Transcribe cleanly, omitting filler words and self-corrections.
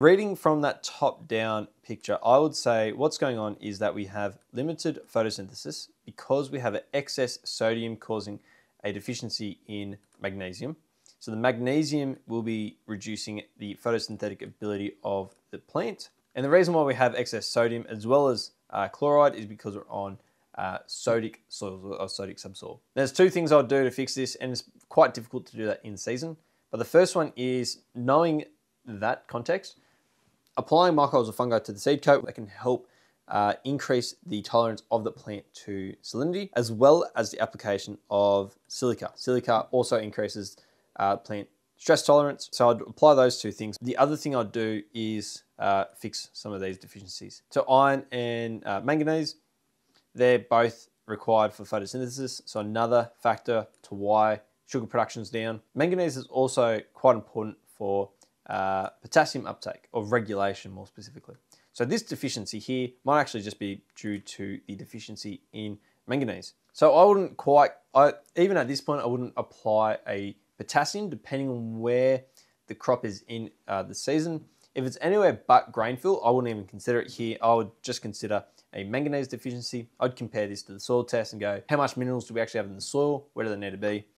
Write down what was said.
Reading from that top-down picture, I would say what's going on is that we have limited photosynthesis because we have excess sodium causing a deficiency in magnesium. So the magnesium will be reducing the photosynthetic ability of the plant. And the reason why we have excess sodium as well as chloride is because we're on sodic soils or sodic subsoil. There's two things I'll do to fix this, and it's quite difficult to do that in season. But the first one is knowing that context. Applying microalgae fungi to the seed coat that can help increase the tolerance of the plant to salinity, as well as the application of silica. Silica also increases plant stress tolerance. So I'd apply those two things. The other thing I'd do is fix some of these deficiencies. So iron and manganese, they're both required for photosynthesis. So another factor to why sugar production's down. Manganese is also quite important for potassium uptake, or regulation more specifically. So this deficiency here might actually just be due to the deficiency in manganese. So I wouldn't quite, even at this point, I wouldn't apply a potassium depending on where the crop is in the season. If it's anywhere but grain fill, I wouldn't even consider it here. I would just consider a manganese deficiency. I'd compare this to the soil test and go, how much minerals do we actually have in the soil? Where do they need to be?